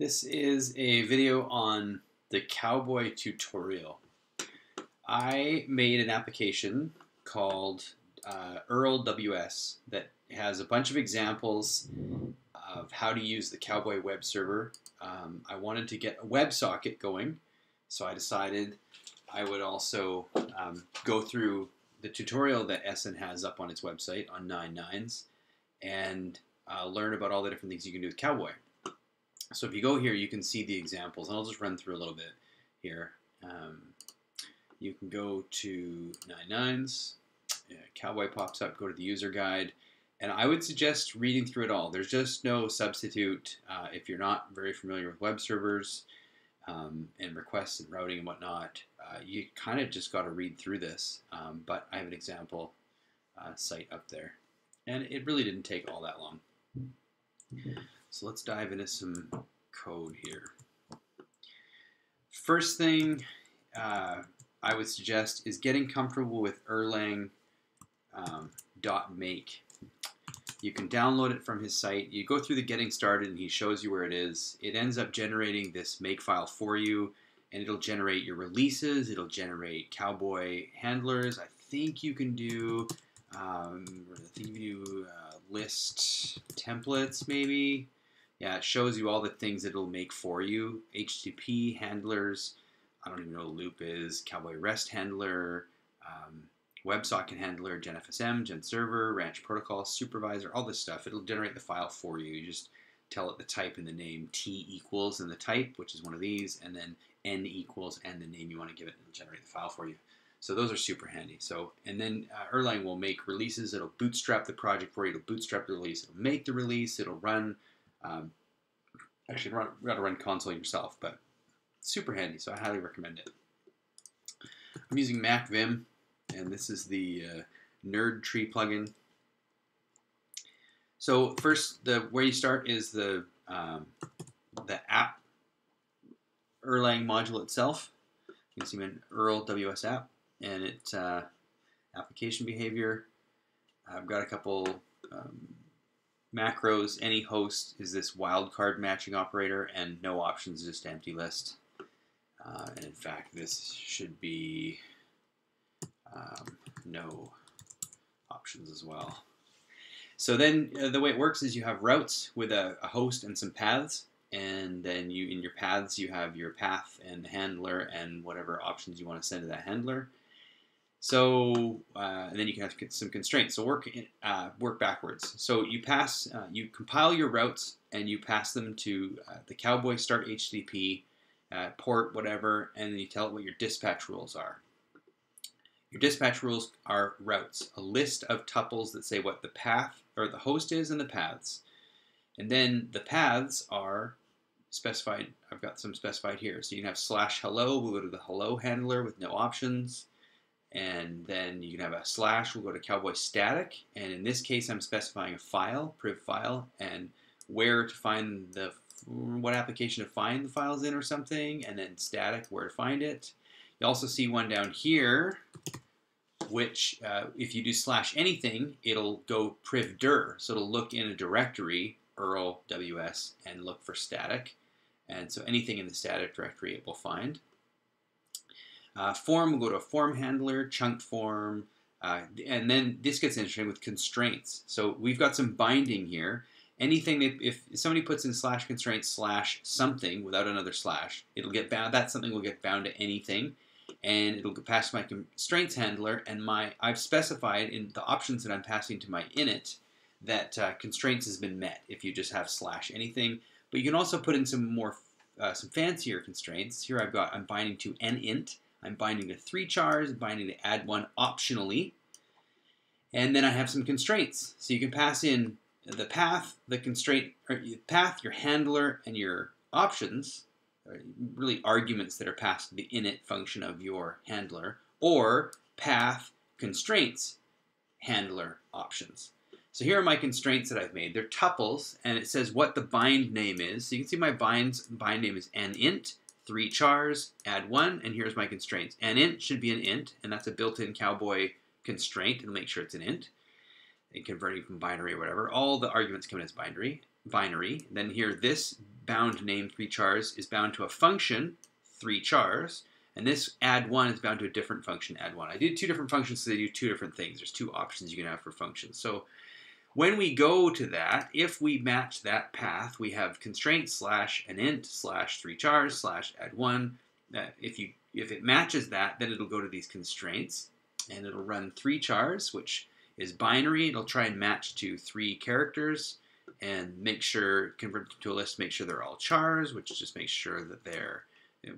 This is a video on the Cowboy tutorial. I made an application called erl_ws that has a bunch of examples of how to use the Cowboy web server. I wanted to get a WebSocket going, so I decided I would also go through the tutorial that Essen has up on its website on ninenines and learn about all the different things you can do with Cowboy. So if you go here, you can see the examples, and I'll just run through a little bit here. You can go to ninenines, Cowboy pops up, go to the user guide, and I would suggest reading through it all. There's just no substitute if you're not very familiar with web servers and requests and routing and whatnot. You kind of just got to read through this, but I have an example site up there, and it really didn't take all that long. So let's dive into some code here. First thing I would suggest is getting comfortable with Erlang.make. You can download it from his site. You go through the getting started and he shows you where it is. It ends up generating this make file for you, and it'll generate your releases. It'll generate Cowboy handlers. I think you can do list templates maybe. Yeah, it shows you all the things it'll make for you. HTTP handlers, I don't even know what loop is, Cowboy REST handler, WebSocket handler, GenFSM, GenServer, Ranch protocol, supervisor, all this stuff. It'll generate the file for you. You just tell it the type and the name, T equals and the type, which is one of these, and then N equals and the name you want to give it, and it'll generate the file for you. So those are super handy. So, and then Erlang will make releases. It'll bootstrap the project for you. It'll bootstrap the release. It'll make the release. It'll run, actually you gotta run console yourself, but super handy. So I highly recommend it. I'm using MacVim, and this is the NerdTree plugin. So first, the where you start is the app Erlang module itself. You can see an erl_ws app, and it application behavior. I've got a couple macros. Any host is this wildcard matching operator, and no options, just empty list. And in fact, this should be no options as well. So then the way it works is you have routes with a host and some paths, and then you in your paths you have your path and the handler and whatever options you want to send to that handler. So and then you can have some constraints. So work backwards. So you pass, you compile your routes and you pass them to the Cowboy start HTTP port whatever, and then you tell it what your dispatch rules are. Your dispatch rules are routes, a list of tuples that say what the path or the host is and the paths, and then the paths are specified. I've got some specified here. So you can have /hello. We'll go to the hello handler with no options. And then you can have a /, we'll go to Cowboy static, and in this case I'm specifying a file, priv file, and where to find the, what application to find the files in or something, and then static, where to find it. You also see one down here, which if you do /anything, it'll go priv dir, so it'll look in a directory, erl_ws, and look for static, and so anything in the static directory it will find. Form, we'll go to form handler, chunk form, and then this gets interesting with constraints. So we've got some binding here. Anything that if somebody puts in /constraint /something without another /, it'll get bound. That something will get bound to anything, and it'll go past my constraints handler. And my I've specified in the options that I'm passing to my init that constraints has been met if you just have /anything. But you can also put in some more some fancier constraints. Here I've got I'm binding to an int. I'm binding to 3 chars, binding to add 1 optionally, and then I have some constraints. So you can pass in the path, the constraint, or path, your handler, and your options, really arguments that are passed to the init function of your handler, or path, constraints, handler, options. So here are my constraints that I've made. They're tuples, and it says what the bind name is. So you can see my bind name is an int, 3 chars, add 1, and here's my constraints. An int should be an int, and that's a built-in Cowboy constraint. It'll make sure it's an int, and converting from binary or whatever. All the arguments come in as binary. Then here, this bound name 3chars is bound to a function 3chars, and this add1 is bound to a different function add1. I did two different functions, so they do two different things. There's two options you can have for functions. So when we go to that, if we match that path, we have constraint slash an int slash 3chars slash add1. If it matches that, then it'll go to these constraints, and it'll run 3chars, which is binary. It'll try and match to 3 characters and make sure, convert them to a list, make sure they're all chars, which just makes sure that they're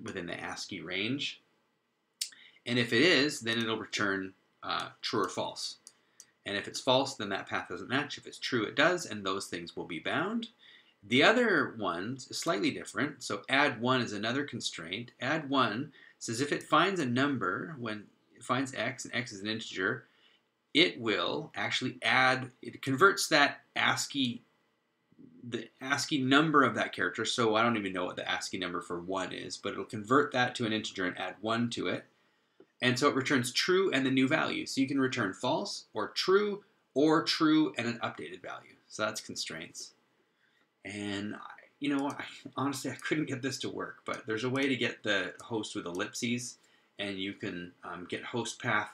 within the ASCII range. And if it is, then it'll return true or false. And if it's false, then that path doesn't match. If it's true, it does, and those things will be bound. The other one is slightly different. So add1 is another constraint. Add1 says if it finds a number, when it finds x, and x is an integer, it will actually add, it converts that ASCII, the ASCII number of that character, so I don't even know what the ASCII number for 1 is, but it'll convert that to an integer and add 1 to it. And so it returns true and the new value. So you can return false or true and an updated value. So that's constraints. And you know, honestly, I couldn't get this to work, but there's a way to get the host with ellipses, and you can get host path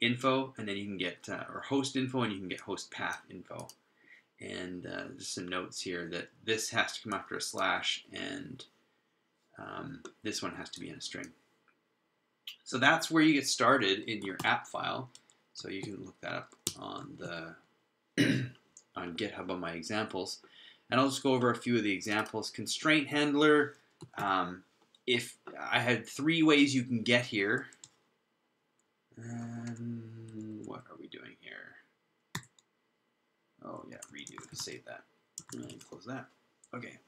info, and then you can get or host info, and you can get host path info. And just some notes here that this has to come after a slash, and this one has to be in a string. So that's where you get started in your app file. So you can look that up on the on GitHub on my examples. And I'll just go over a few of the examples. Constraint handler. If I had 3 ways you can get here. What are we doing here? Oh yeah, redo, save that, and close that. Okay.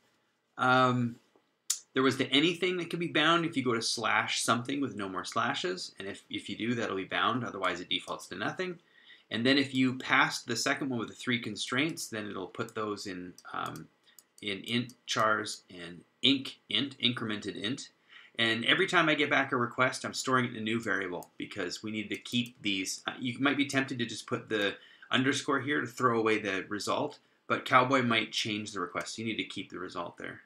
There was the anything that can be bound if you go to slash something with no more slashes, and if you do, that'll be bound, otherwise it defaults to nothing. And then if you passed the second one with the 3 constraints, then it'll put those in int chars and inc int, incremented int. And every time I get back a request, I'm storing it in a new variable because we need to keep these. You might be tempted to just put the underscore here to throw away the result, but Cowboy might change the request, so you need to keep the result there.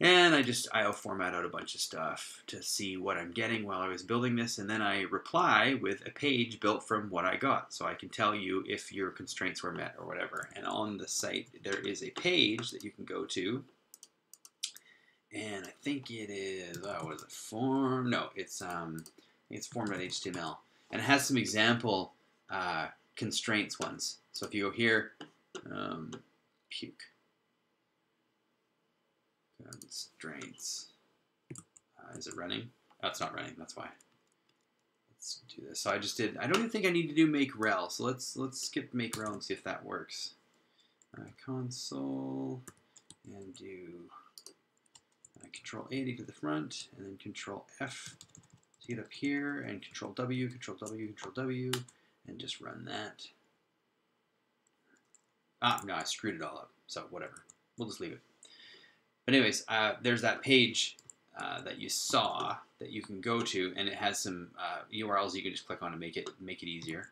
And I just IO format out a bunch of stuff to see what I'm getting while I was building this, and then I reply with a page built from what I got, so I can tell you if your constraints were met or whatever. And on the site there is a page that you can go to, and I think it is, oh, what is it, form? No, it's I think it's form.html, and it has some example constraints ones. So if you go here, puke constraints, is it running? Oh, it's not running. That's why. Let's do this. So I just did. I don't even think I need to do make rel. So let's skip make rel and see if that works. Console and do control A to get to the front, and then control F to get up here, and control W, control W, control W. And just run that. Ah, no, I screwed it all up. So whatever, we'll just leave it. But anyways, there's that page that you saw that you can go to, and it has some URLs you can just click on to make it easier.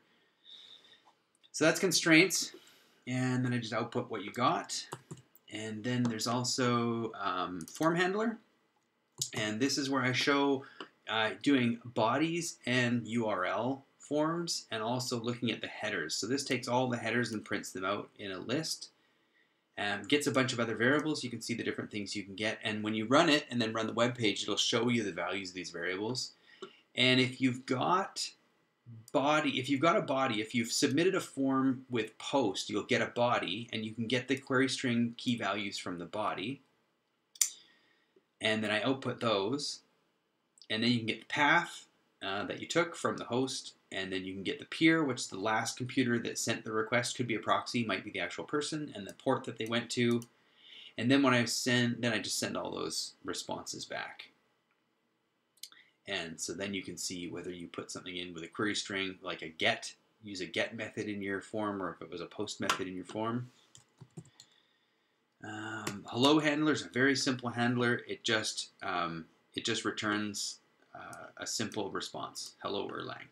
So that's constraints, and then I just output what you got. And then there's also form handler, and this is where I show doing bodies and URL forms, and also looking at the headers. So this takes all the headers and prints them out in a list, and gets a bunch of other variables. You can see the different things you can get, and when you run it and then run the web page, it'll show you the values of these variables. And if you've got a body, if you've submitted a form with post, you'll get a body, and you can get the query string key values from the body, and then I output those, and then you can get the path that you took from the host, and then you can get the peer, which is the last computer that sent the request. Could be a proxy, might be the actual person, and the port that they went to. And then when I send, then I just send all those responses back. And so then you can see whether you put something in with a query string, like a get, use a get method in your form, or if it was a post method in your form. Hello handler is a very simple handler. It just returns a simple response, hello Erlang.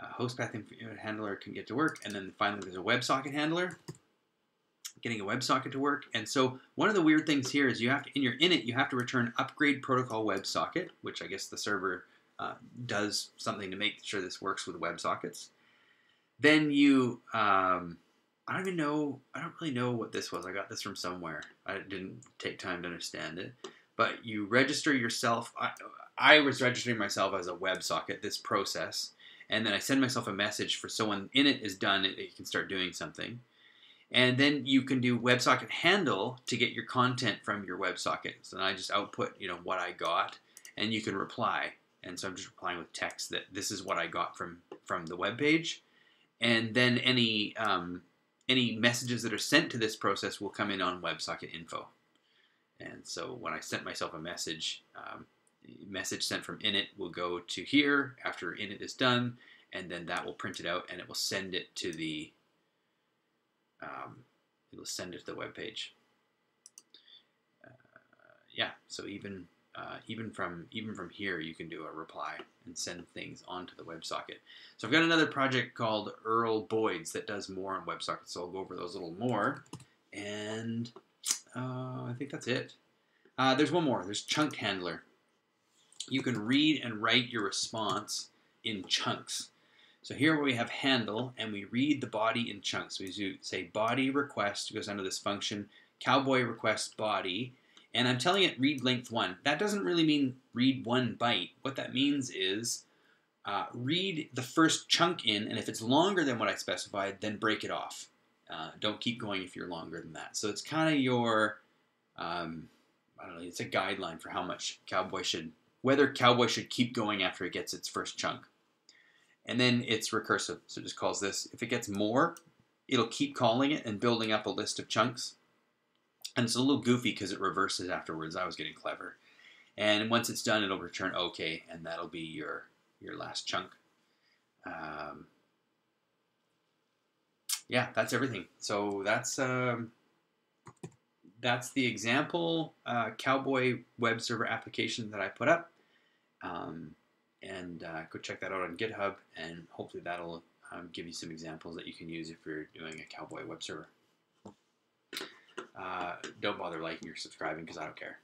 Host path handler can get to work, and then finally there's a WebSocket handler. getting a WebSocket to work. And so one of the weird things here is you have to, in your init, you have to return upgrade protocol WebSocket, which I guess the server does something to make sure this works with WebSockets. Then you, I don't really know what this was. I got this from somewhere. I didn't take time to understand it. But you register yourself. I was registering myself as a WebSocket, this process. And then I send myself a message for so when init is done, it can start doing something. And then you can do WebSocket handle to get your content from your WebSocket. So then I just output, you know, what I got, and you can reply. And so I'm just replying with text that this is what I got from the web page. And then any messages that are sent to this process will come in on WebSocket info. And so when I sent myself a message, message sent from init will go to here after init is done, and then that will print it out and it will send it to the web page. Yeah, so even from here you can do a reply and send things onto the WebSocket. So I've got another project called Earl Boyd's that does more on WebSocket, so I'll go over those a little more. And I think that's it. There's one more. There's Chunk Handler. You can read and write your response in chunks. So here we have handle, and we read the body in chunks. We say body request goes under this function, cowboy request body, and I'm telling it read length 1. That doesn't really mean read 1 byte. What that means is read the first chunk in, and if it's longer than what I specified, then break it off. Don't keep going if you're longer than that. So it's kind of your, I don't know, it's a guideline for how much Cowboy should, whether Cowboy should keep going after it gets its first chunk. And then it's recursive, so it just calls this. If it gets more, it'll keep calling it and building up a list of chunks. And it's a little goofy because it reverses afterwards. I was getting clever. And once it's done, it'll return OK, and that'll be your last chunk. Yeah, that's everything. So that's the example Cowboy web server application that I put up. And go check that out on GitHub, and hopefully that'll give you some examples that you can use if you're doing a Cowboy web server. Don't bother liking or subscribing because I don't care.